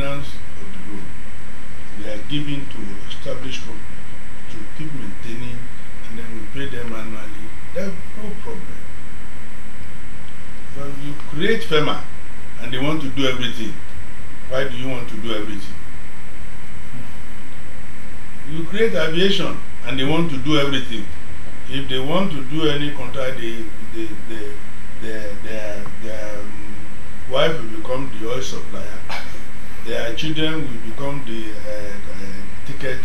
governance of the road, they are given to established companies to keep maintaining, and then we pay them annually. That's no problem. But you create FEMA and they want to do everything. Why do you want to do everything? You create aviation and they want to do everything. If they want to do any contract, their wife will become the oil supplier, their children will become the ticket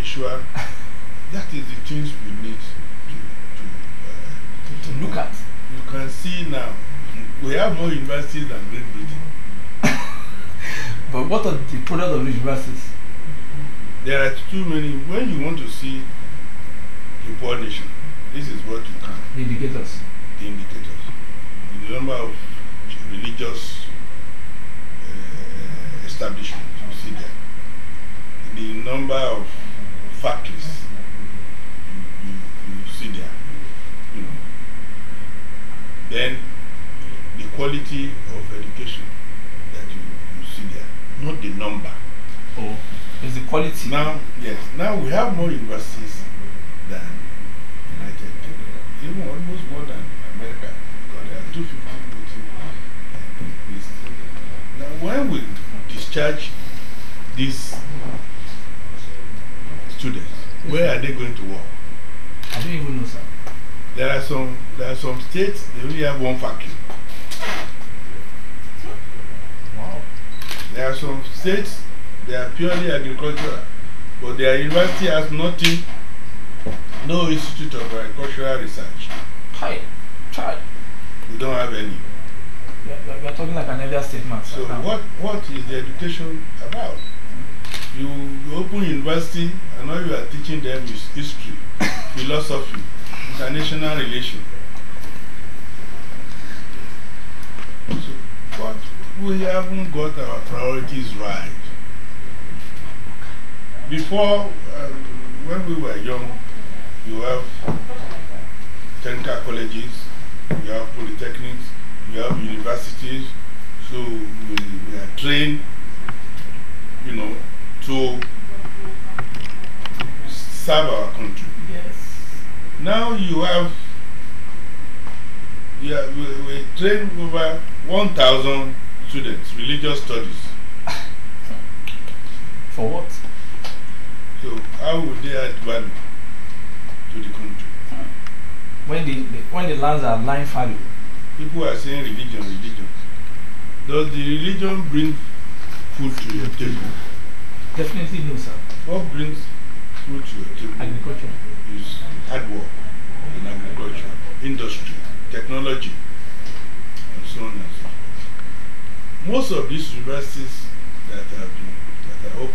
issuer. That is the things we need to look at. You can see now, we have more universities than Great Britain. But what are the product of the universities? There are too many. When you want to see the poor nation, this is what you can. The indicators. The indicators. The number of religious establishments, you see there. The number of factories, you see there. You know. Then the quality of education that you see there, not the number. Oh. Is the quality now? Yes. Now we have more universities than United Kingdom, even almost more than America. Because there are 250. Now, when we discharge these students, where are they going to work? I don't even know, sir. There are some states they only have one factory. Wow. There are some states. They are purely agricultural, but their university has nothing, no institute of agricultural research. Hi, child. We don't have any. You are talking like an earlier statement. So right, what is the education about? You open university and all you are teaching them is history, philosophy, international relations. So, but we haven't got our priorities right. Before, when we were young, you have technical colleges, you have polytechnics, you have universities, so we are trained, you know, to serve our country. Yes. Now you have, we train over 1,000 students, religious studies. For what? So how would they add value to the country? When the lands are lying fallow, people are saying religion, religion. Does the religion bring food to your table? Definitely no, sir. What brings food to your table? Agriculture. Is hard work in agriculture, industry, technology, and so on and so forth. Most of these universities that are open,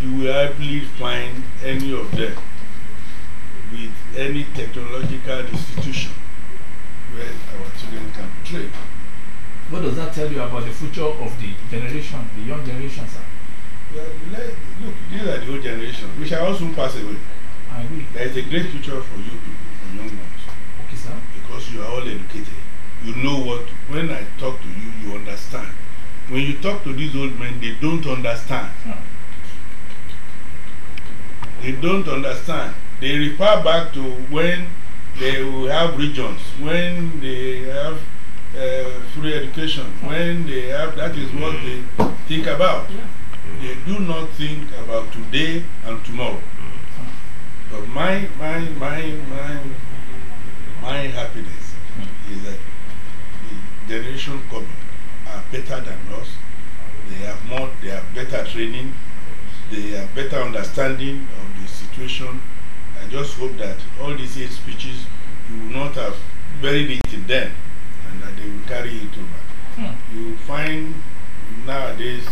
you will hardly find any of them with any technological institution where our children can trade. What does that tell you about the future of the generation, the young generation, sir? Well, look, these are the old generation. We shall all soon pass away. I agree. There is a great future for you people, for young ones. Okay, sir. Because you are all educated. You know what, when I talk to you, you understand. When you talk to these old men, they don't understand. Huh. They don't understand. They refer back to when they will have regions, when they have free education, when they have, that is what they think about. Yeah. They do not think about today and tomorrow. But my happiness is that the generation coming are better than us. They have more, they have better training. They have better understanding of the situation. I just hope that all these eight speeches, you will not have buried it in them, and that they will carry it over. Hmm. You find nowadays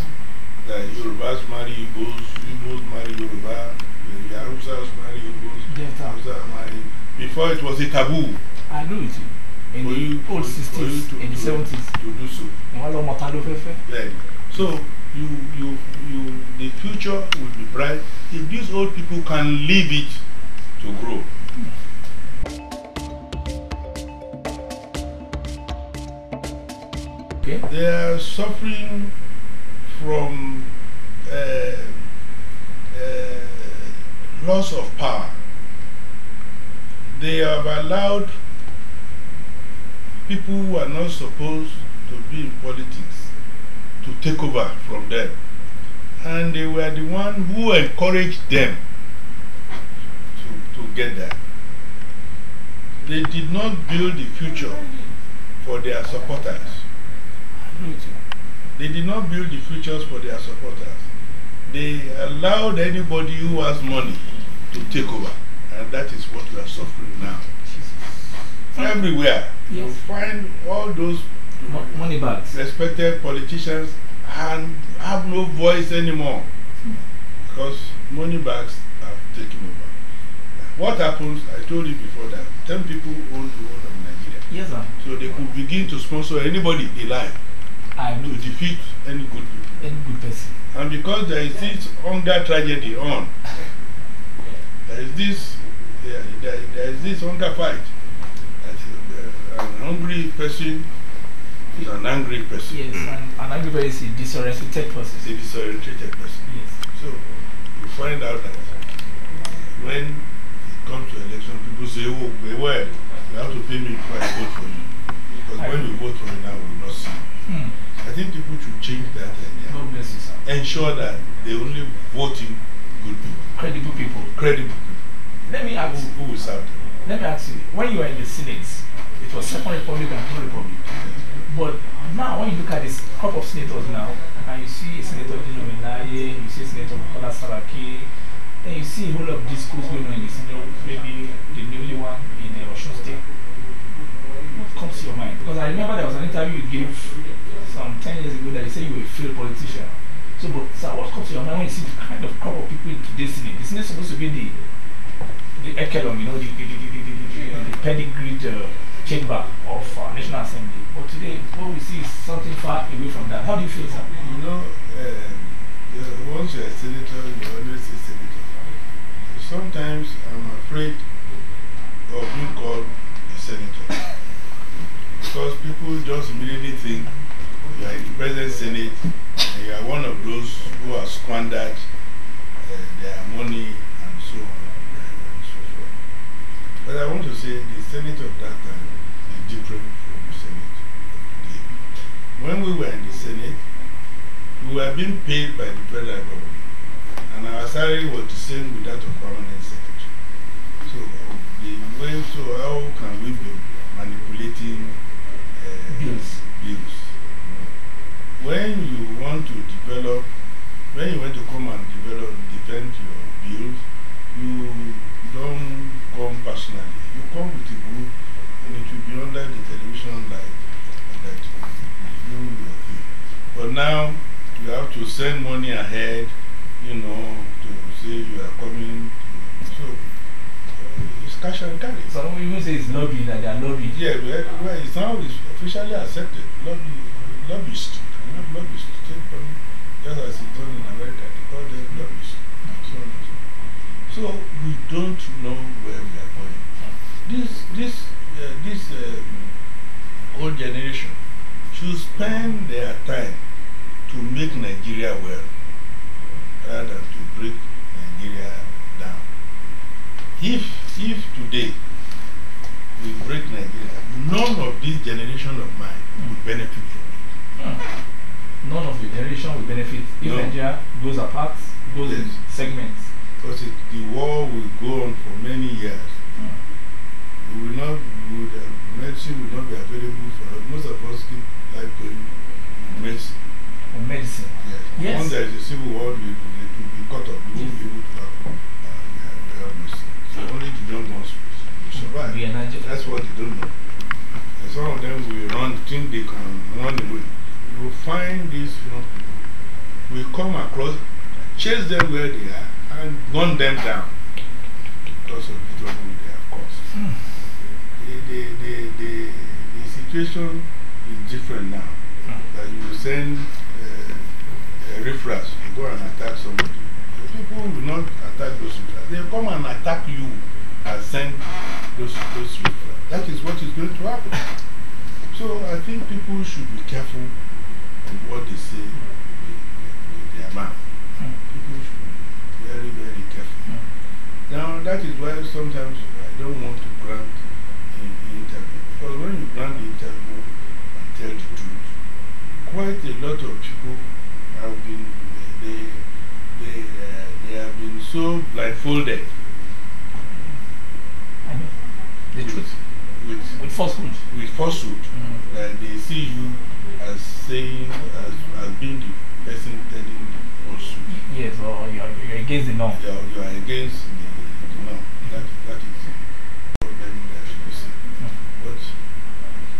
that Yorubas marry Igbos, Igbos marry Yoruba, Yahuzas marry Igbos, Yahuzas marry. Before it was a taboo. I agree with you. In the old 60s, in the 70s. To do so. Yeah. So, the future will be bright if these old people can leave it to grow. Okay. They are suffering from source of power. They have allowed people who are not supposed to be in politics to take over from them. And they were the one who encouraged them to get there. They did not build the future for their supporters. They allowed anybody who has money to take over. And that is what we are suffering now. Everywhere, you find all those money bags. Respected politicians and have no voice anymore because money bags have taken over. What happens, I told you before that, 10 people own the world of Nigeria. Yes, sir. So they could begin to sponsor anybody alive to defeat any good people. Any good person. And because there is this hunger tragedy on, there is this hunger fight. An hungry person is an angry person. Yes, an angry person is a disoriented person. It's a disoriented person. Yes. So you find out that when it comes to election, people say, "Oh, well, you have to pay me before I vote for you." Because when we vote for you now, we will not see. I think people should change that idea. God bless you, sir. Ensure that they only vote in good people, credible people. Let me ask you. Who will serve them? Let me ask you. When you were in the Senate, it was Second Republic and Third Republic. But now, when you look at this crop of senators now, and you see a Senator Inewe, you see a Senator Bukola Saraki, then you see a whole lot of discourse going on in this, maybe the newly one in Osun State. What comes to your mind? Because I remember there was an interview you gave some 10 years ago that you said you were a failed politician. So, but sir, what comes to your mind when you see the kind of crop of people in today's Senate? The Senate is supposed to be the echelon, you know, the pedigree, chamber of National Assembly, but today what we see is something far away from that. How do you feel, sir? You know, once you're a senator, you're always a senator. Sometimes I'm afraid of being called a senator because people just immediately think you are in the present Senate and you are one of those who have squandered their money and so on. But I want to say the Senate of that time is different from the Senate of today. When we were in the Senate, we were being paid by the federal government, and our salary was the same with that of permanent secretary. So how can we be manipulating bills? When you want to develop, when you want to come and defend your bills, you don't come personally. You come with a group, and it will be under the television light that you will do. But now you have to send money ahead, you know, to say you are coming. So it's cash and carry. Some people say it's lobby, that they are lobbying. Yeah, well, it's now officially accepted. Lobbyist. Not lobbyist. Just as it's done in America, they call them lobbyists. So we don't know where we are going. This old generation should spend their time to make Nigeria well, rather than to break Nigeria down. If today we break Nigeria, none of this generation of mine will benefit from it. None of the generation will benefit if Nigeria goes apart, goes in segments. Because the war will go on for many years. Medicine will not be available for us. Most of us keep life going on medicine. On medicine? Yes. When there is a civil war, it will be cut off. We won't be able to have medicine. So only the young ones will survive. That's what they don't know. And some of them will think they can run away. You will find these young people. We come across, chase them where they are, and gun them down because of the trouble they have caused. The situation is different now. That you send riffraffs to go and attack somebody. The people will not attack those riffraffs. They come and attack you and send those riffraffs. That is what is going to happen. So I think people should be careful of what they say with their mouth. People should be very, very careful. that is why sometimes I don't want to grant the interview. Because when you grant the interview and tell the truth, quite a lot of people have been, they have been so blindfolded. The truth. With falsehood. With falsehood. Mm-hmm. That they see you as saying, as being the person telling falsehood. Yes, or you're against the norm. You are against the norm. That is the problem that you see. Mm-hmm. But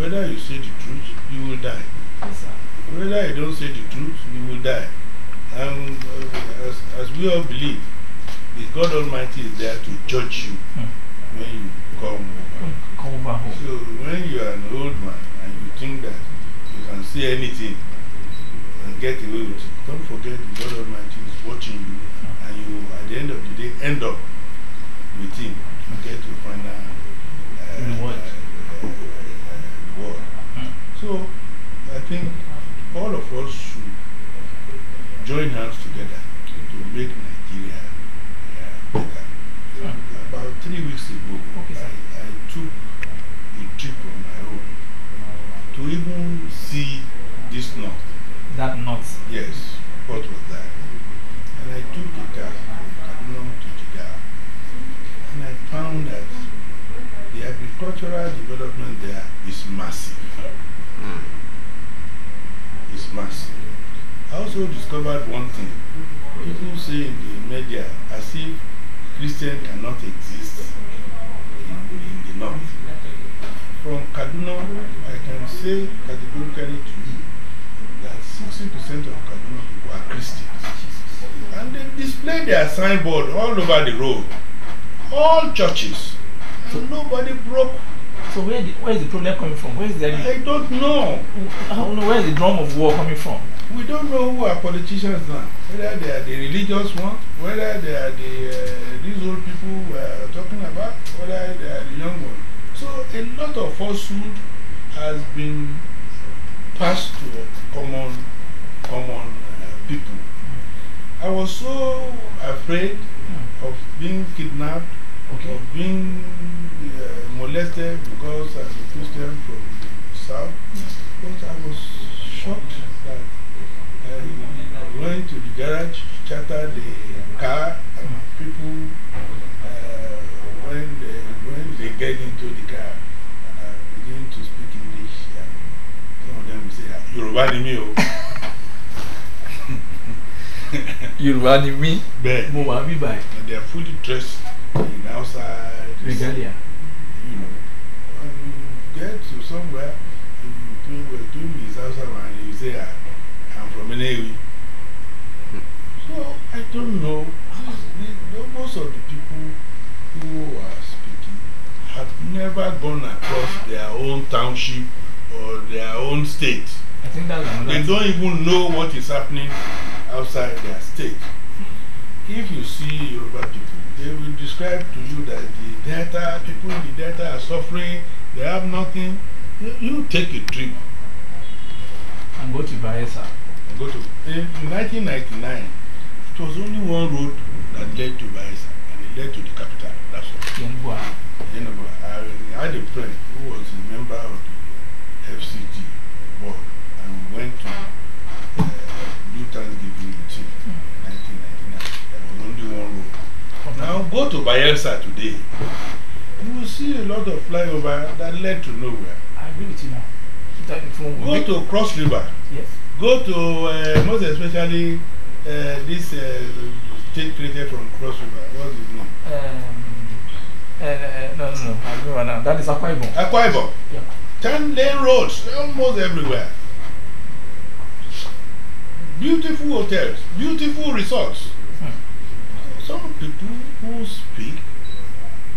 whether you say the truth, you will die. Yes, sir. Whether you don't say the truth, you will die. And as we all believe, the God Almighty is there to judge you. Mm-hmm. When you come home. So when you are an old man and you think that you can see anything and get away with it, don't forget God Almighty is watching you, and you at the end of the day end up with Him to get your final reward. So I think all of us should join hands together to make Nigeria better. About 3 weeks ago, I took a trip on my own to even see this knot. That knot? Yes. What was that? And I took a car from Cotonou to Jigawa, and I found that the agricultural development there is massive. It's massive. I also discovered one thing. People say in the media as if Christian cannot exist in the north. From Kaduna, I can say categorically to you that 60% of Kaduna people are Christians. And they display their signboard all over the road, all churches, and nobody broke. So where is the problem coming from? Where is the I don't know. I don't know where is the drum of war coming from. We don't know who are politicians now. Whether they are the religious ones, whether they are these old people we are talking about, whether they are the young ones. So a lot of falsehood has been passed to common people. I was so afraid of being kidnapped, of being molested because I'm a Christian from the South, but I was shocked that I went to the garage, chartered the car, and people, when they get into the car, begin to speak English, and some of them will say, Yoruba ni mi o. Yoruba ni mi? Mo wa bi bai. And they are fully dressed in outside. Regalia. You know, when you get to somewhere, if you do this outside and you say, I'm from Inewe. So I don't know. Most of the people who are speaking have never gone across their own township or their own state. I think that's they don't even know what is happening outside their state. If you see Yoruba people, they will describe to you that the delta people in the delta are suffering. They have nothing. You take a trip and go to Bayelsa. In 1999, it was only one road that led to Bayelsa, and it led to the capital. That's all. Yenagoa. I had a friend who was a member of the FCG board, and we went to New Thanksgiving in 1999. There was only one road. Now go to Bayelsa today. You will see a lot of flyover that led to nowhere. I agree with you now. Go to Cross River. Yes. Go to, most especially, this state created from Cross River. What is his name? No. I remember now. That is Akwa Ibom. Akwa Ibom. Yeah. 10-lane roads almost everywhere. Beautiful hotels, beautiful resorts. Some people who speak,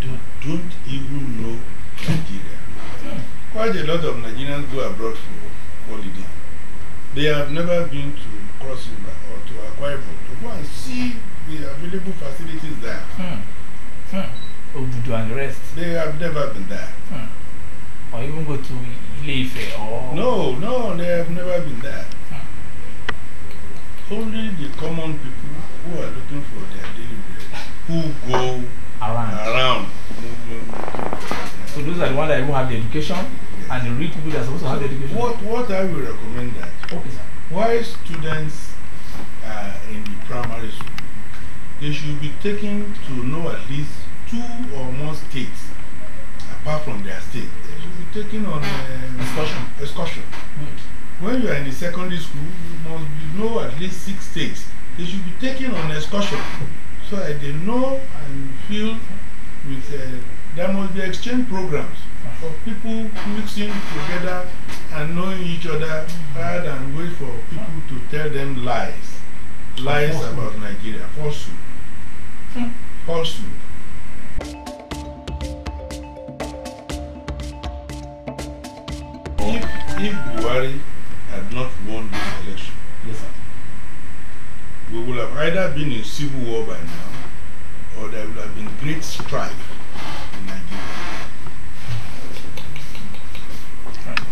they don't even know Nigeria. Quite a lot of Nigerians go abroad for holiday. They have never been to Cross River or to Akwa Ibom to go and see the available facilities there. Obudu and the rest. They have never been there. Or even go to Ilaje or... No, they have never been there. Only the common people who are looking for their daily bread, who go around. So those are the ones that even have the education, and the rich people that are supposed to have the education. What I will recommend that. Okay, sir. Why students in the primary school, they should be taken to know at least 2 or more states apart from their state. They should be taken on excursion. When you are in the secondary school, you must know at least 6 states. They should be taken on excursion so that they know and feel with. There must be exchange programs for people mixing together and knowing each other rather than wait for people to tell them lies. Lies about Nigeria. Falsehood. Falsehood. If Buhari had not won this election, we would have either been in civil war by now, or there would have been great strife in Nigeria.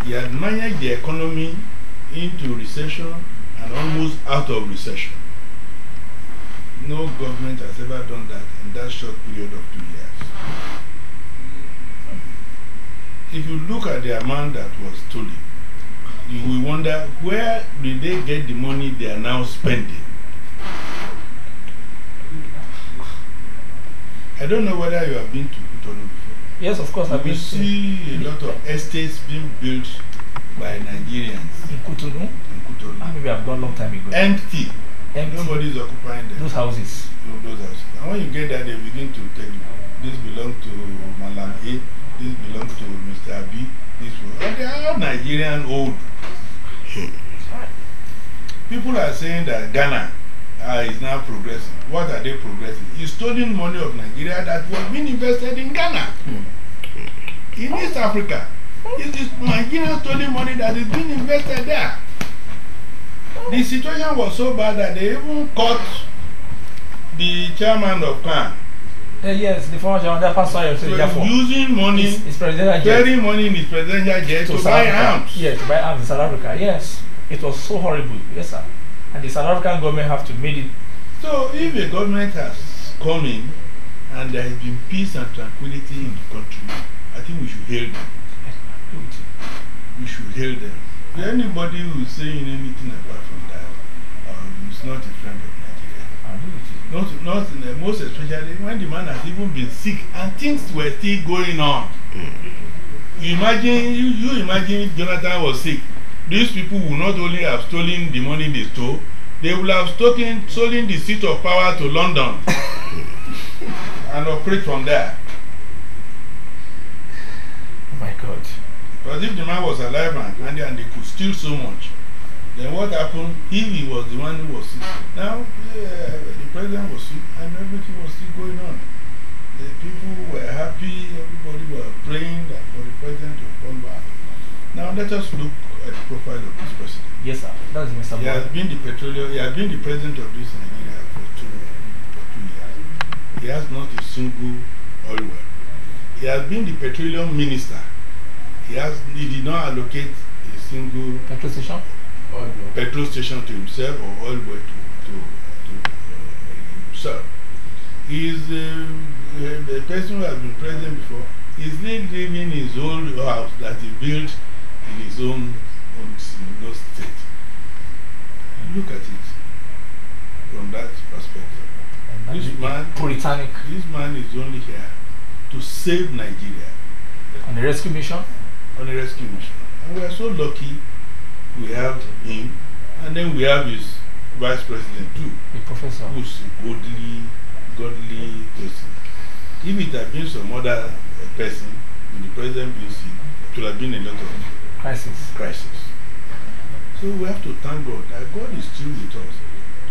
He had managed the economy into recession and almost out of recession. No government has ever done that in that short period of 2 years. If you look at the amount that was stolen, you will wonder, where did they get the money they are now spending? I don't know whether you have been to Cotonou before. Yes, of course. You see a lot of estates being built by Nigerians. In Cotonou? In Cotonou. And maybe I've gone a long time ago. Empty. Nobody is occupying them. Those houses. Those houses. And when you get there, they begin to tell you, this belongs to Malam A, this belongs to Mr. B, this one. They are all Nigerian old. People are saying that Ghana is now progressing. What are they progressing? He's stolen money of Nigeria that was being invested in Ghana. In East Africa. It is Nigeria stolen money that is being invested there. The situation was so bad that they even caught the chairman of PAN. Yes, the former chairman, that pastor so using money, his presidential jet, money in his presidential jet to buy arms. Yes, to buy arms in South Africa. Yes, it was so horrible. Yes, sir. And the South African government have to make it. So if a government has come in and there has been peace and tranquility in the country, I think we should hail them. We should hail them. If anybody who is saying anything apart from that is not a friend of Nigeria. Not in the, most especially when the man has even been sick and things were still going on. You imagine Jonathan was sick. These people will not only have stolen the money they stole, they will have stolen the seat of power to London and operate from there. Oh my God. Because if the man was alive and they could steal so much, then what happened if he was the one who was sick? Now, the president was sick and everything was still going on. The people were happy, everybody was praying that for the president to come back. Now let us look at the profile of this person. Yes, sir. That is Mr. He has been the petroleum. He has been the president of this Nigeria for 2 years. He has not a single oil well. He has been the petroleum minister. He did not allocate a single petrol station, to himself or oil well to himself. He is a person who has been president before. He is living in his old house that he built in his own state. Look at it from that perspective. This man is only here to save Nigeria. On a rescue mission? On a rescue mission. And we are so lucky we have him, and then we have his vice president too. The professor. Who's a godly person. If it had been some other person, with the president being sick, it would have been a lot of crisis. So we have to thank God that God is still with us.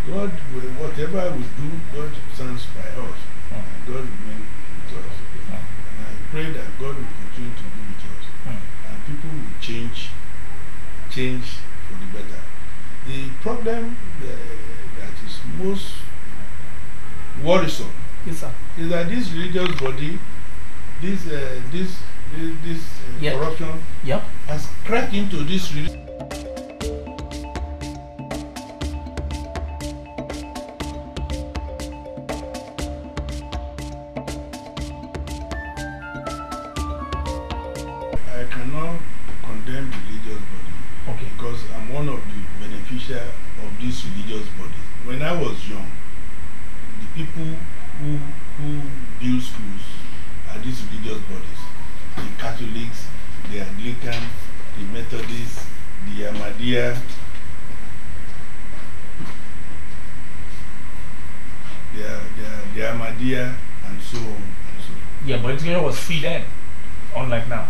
God, whatever we do, God stands by us. And God remains with us. And I pray that God will continue to be with us. And people will change for the better. The problem that is most worrisome is that this religious body, this corruption has cracked into this religion. I cannot condemn religious bodies. Okay. Because I'm one of the beneficiaries of these religious bodies. When I was young, the people who build schools are these religious bodies. The Catholics, the Anglicans, the Methodists, the Ahmadiyya, the Ahmadiyya, and so on. And so on. Yeah, but education was free then, unlike now.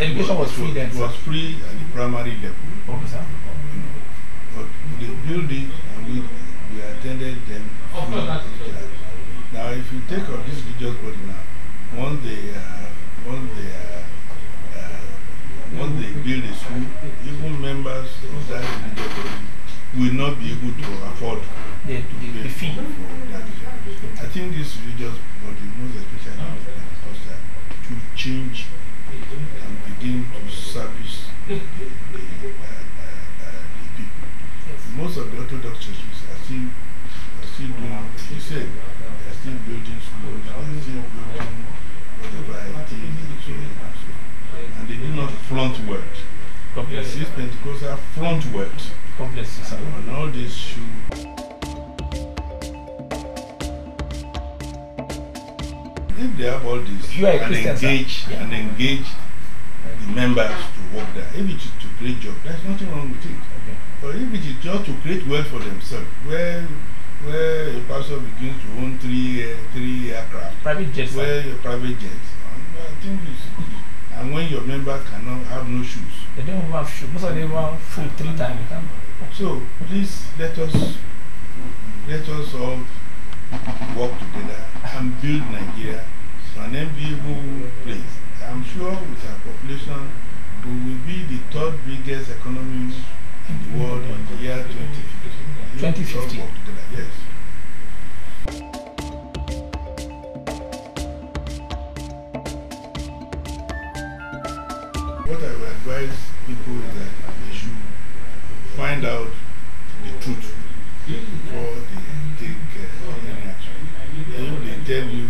Education was free then. It was free at the primary level. Okay, sir. But they build it and we attended them. Now, if you take up this religious body now, once they build a school, even members of that religious body will not be able to afford to pay the fee for that. I think this religious body, most especially in the Pentecostal, should change and begin to service the people. Most of the Orthodox churches are still doing what you said. They are still building schools, they are still building whatever it is, and so on. And they do not front word. This is Pentecostal front word. And all this should. If they have all this, you are a Christian, engage the members to work there. If it is to create jobs, there's nothing wrong with it. Okay. But if it is just to create wealth for themselves, where a pastor begins to own three aircraft, private jets, I think and when your member cannot have no shoes, they don't have shoes. Most of them want food 3 times. So please let us all work together and build Nigeria to an enviable place. I'm sure with our population, we will be the 3rd biggest economy in the world in the year 2050. 2050. Work together. Yes. What I would advise people is that they should find out the truth before they take any action. If they tell you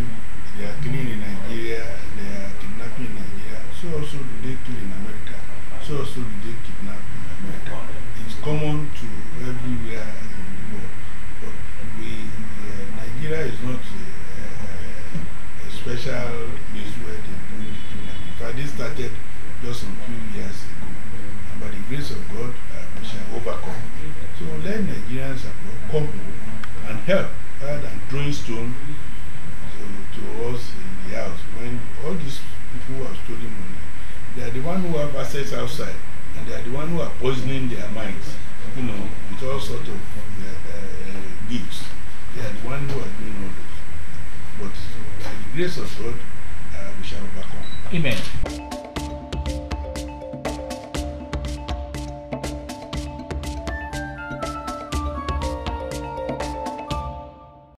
they are killing in Nigeria, they are kidnapping in Nigeria, so also do they kill in America, so also do they kidnap in America. It's common to everywhere in the world. But Nigeria is not a special place where they do the kidnapping. In fact, this started just some few years ago. And by the grace of God, we shall overcome. So let Nigerians come and help rather than throwing stones to us in the house. When all these people who have stolen money, they are the ones who have assets outside, and they are the ones who are poisoning their minds, with all sorts of gifts. They are the ones who are doing all this. But by the grace of God, we shall overcome. Amen.